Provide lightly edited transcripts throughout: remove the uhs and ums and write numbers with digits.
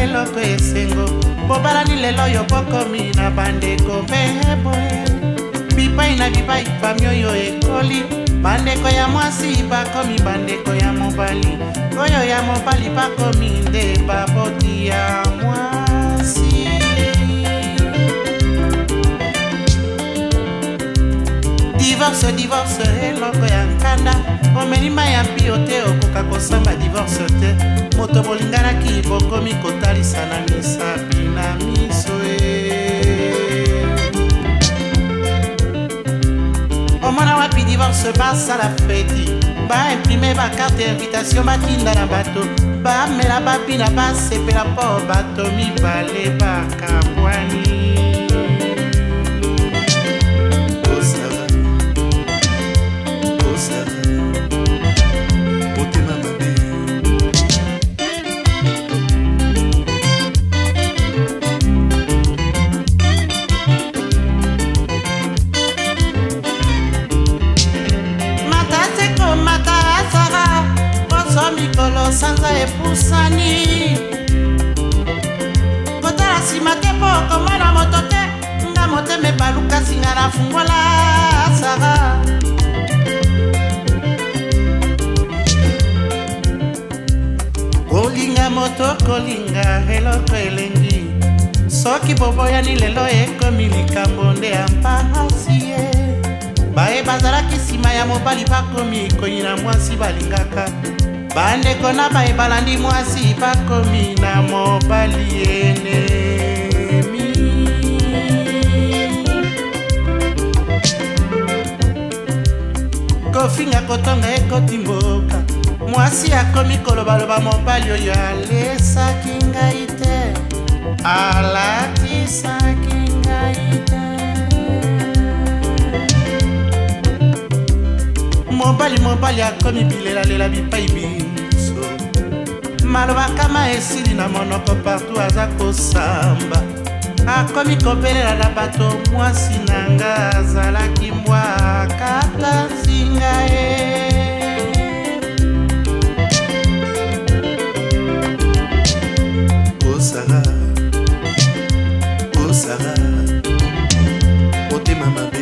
eloto esengo bobalani lelo yo bokomi na bandeko mehebo bipai na bipai pamyoyo ekoli bandeko ya mwasi bakomi bandeko ya mobali oyo ya mobali bakomi nde baboti ya mwasi. Divorce, divorce, eloko ya nkanda omenima ya piote okoka kosamba divorce te moto bolinganaki bokomi kotalisa na misapi na miso omona wapi divorce basala feti baimprime bakarte invitation batinda na bato bamela bapina basepela po bato mibale bakabwani. Mikolo sanza epusani kotala sima te po komona moto te nga motema ebaluka singa na fungola asara kolinga moto kolinga eloko elengi soki boboyani lelo ekomi likambo nde ya mpasi baye bazalaki sima ya mobali bakomi ekoyi na mwasi balingaka bandeko na baye balandi mwasi bakomi na mobali enemi. Kofinga kotonga ekoti mboka mwasi akomi kolobaloba mobali oyo alesaki ngai te alatisaki ngai te mobali mobali akomi bilelalela bipai biso maloba kama esili na monoko partout aza kosamba akomi kopelela na bato mwasi na nga azalaki mbwakata nzinga ye osara osara otema mabe.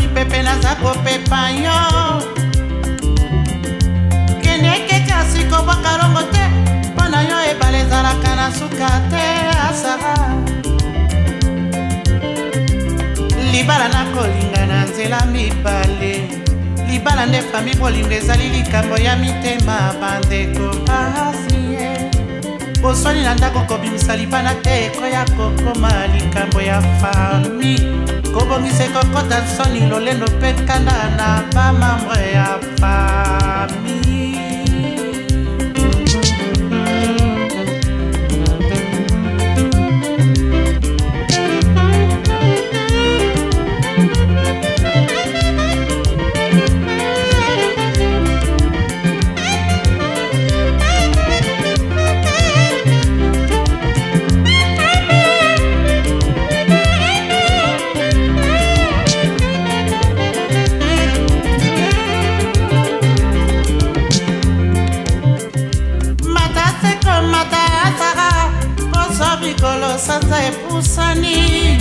Mi pepe naza kopepa yo keneke kasiko bakarongo te mpona yo ebale ezalaka na suka te asara libala nakolinga na nzela mibale libala nde fami bolingo ezali likambo ya mitema bandeko basie boswani na ndako kobimisa libala te ekoya kokoma likambo ya fami kobongisa kokota soni lolendo mpe kanda na bamambre ya fami. Sanza epusani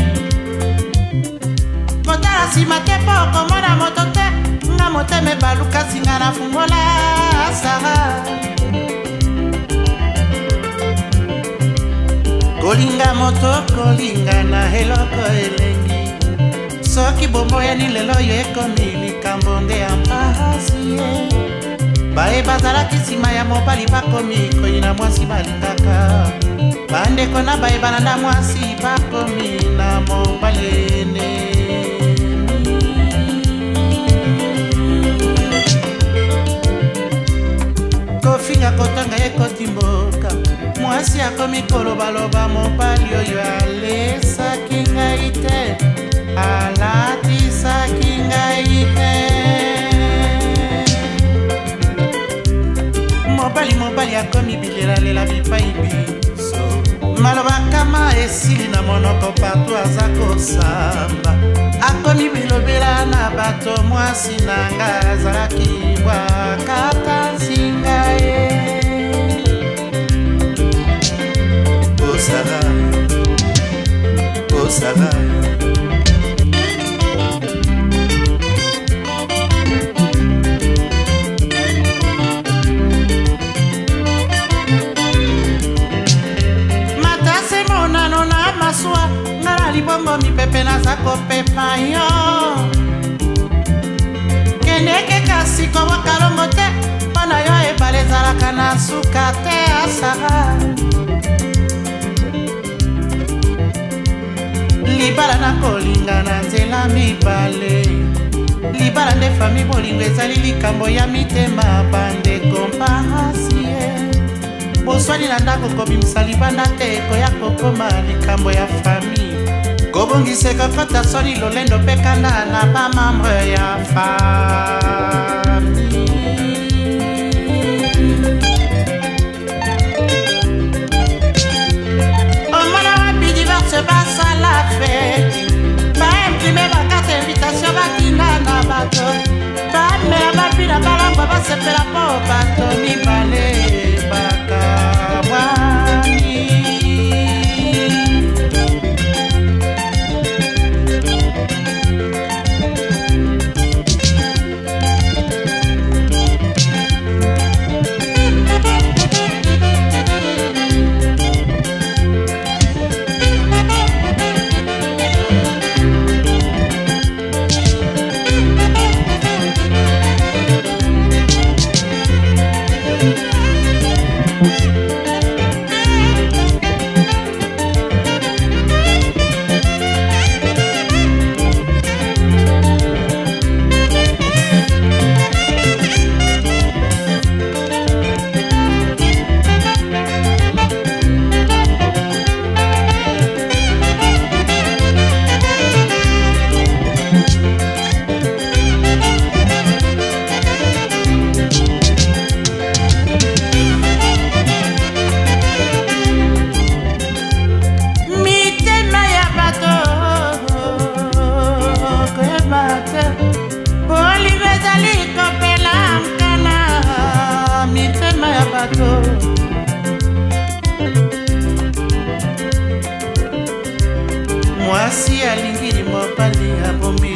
kotala sima te po komona moto te nga motema ebaluka singa na fungola asara kolinga moto kolinga na eloko elengi soki bomboyani lelo oyo ekomi likambo nde ya mpasi baye bazalaki sima ya mobali bakomi koyi na mwasi balingaka bandeko na baye balanda mwasi bakomi na mobali enemi. Kofinga kotanga ekoti mboka mwasi akomi kolobaloba mobali oyo alesaki ngai te alatisaki ngai te mobali akomi bilelalela bipai biso malobaka ma esili na monoko patu azako samba akomi bilobela na bato mwasi nanga azalaki bwakata nsinga ye osala osala Libombo mi pepe nazako pepa yo Keneke kasiko wakalongo te Pana yo ebale zalaka na suka te asara Libala na kolinga na nzela mibale Libala nde fami bolingo ezali likambo ya mitema bandeko mpahasiye Boswani na ndako kobimisa libanda te koya kokoma likambo ya fami Kobongi seka kota soli lolendo pekanda na ba membre ya fami Omana wapi diverse basa la feti Ba imprime bakata invitation bakina na bato Ba mea bapi na balangwa basepela po bato mibale bakamwani Mwasi alingi mopali abombi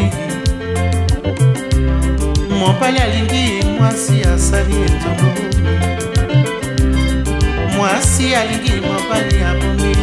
Mopali alingi mwasi asali etombo Mwasi alingi mopali abombi